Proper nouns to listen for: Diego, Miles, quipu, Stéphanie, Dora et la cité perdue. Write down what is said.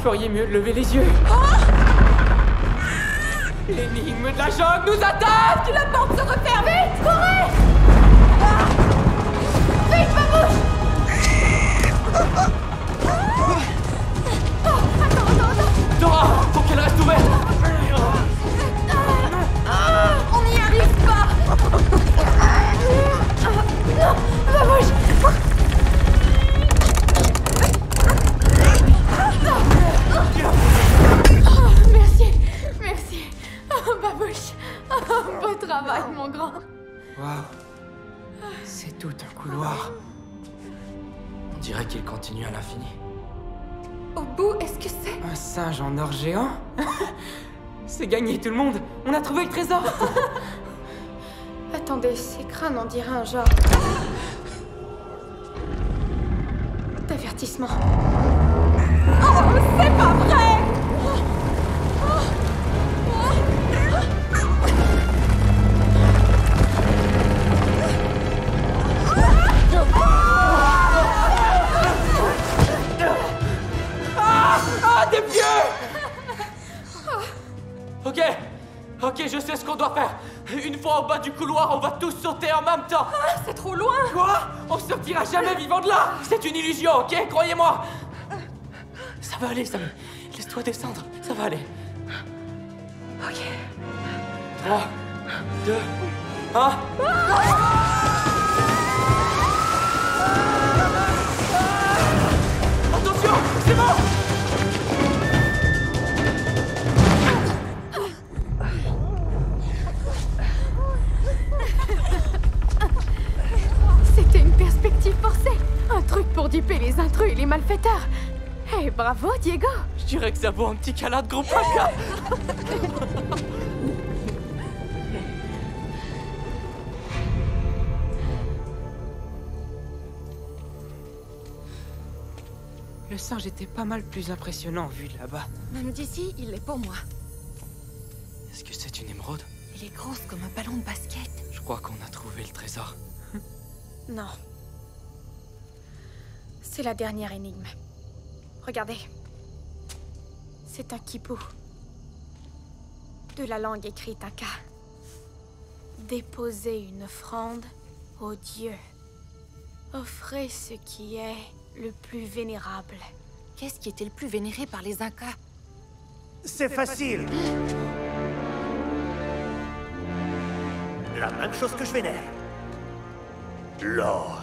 feriez mieux de lever les yeux. L'énigme de la jungle nous attaque! Tu la porte se referme! Vite, courez! Vite, ma bouche! Attends! Dora, faut qu'elle reste ouverte! On n'y arrive pas! Non, ma bouche! Beau travail, mon grand. Waouh. C'est tout un couloir. On dirait qu'il continue à l'infini. Au bout, est-ce que c'est... un singe en or géant? C'est gagné, tout le monde. On a trouvé le trésor. Attendez, ces crânes, on dirait un genre... d'avertissement. Oh, c'est pas vrai! T'es vieux! Ok, je sais ce qu'on doit faire. Une fois en bas du couloir, on va tous sauter en même temps. Ah, c'est trop loin. Quoi? On sortira jamais vivant de là. C'est une illusion, ok? Croyez-moi. Ça va aller, Sam. Laisse-toi descendre, ça va aller. Ok. 3, 2, 1... Attention, c'est bon. Duper les intrus et les malfaiteurs. Eh, hey, bravo, Diego. Je dirais que ça vaut un petit câlin de gros papa. Le singe était pas mal plus impressionnant vu de là-bas. Même d'ici, il l'est pour moi. Est-ce que c'est une émeraude? Elle est grosse comme un ballon de basket. Je crois qu'on a trouvé le trésor. Non. C'est la dernière énigme. Regardez. C'est un quipu. De la langue écrite Inca. Déposez une offrande au dieu. Offrez ce qui est le plus vénérable. Qu'est-ce qui était le plus vénéré par les Incas? C'est facile. La même chose que je vénère. L'or.